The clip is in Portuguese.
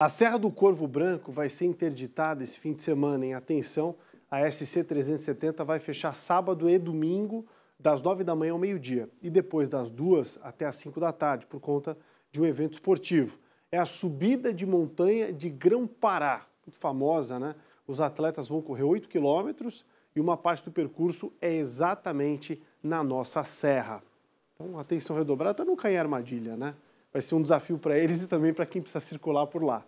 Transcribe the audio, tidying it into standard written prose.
A Serra do Corvo Branco vai ser interditada esse fim de semana, em atenção, a SC-370 vai fechar sábado e domingo, das 9 da manhã ao meio-dia, e depois das 2 até as 5 da tarde, por conta de um evento esportivo. É a Subida de Montanha de Grão-Pará, muito famosa, né? Os atletas vão correr 8 quilômetros e uma parte do percurso é exatamente na nossa serra. Então, atenção redobrada para não cair em armadilha, né? Vai ser um desafio para eles e também para quem precisa circular por lá.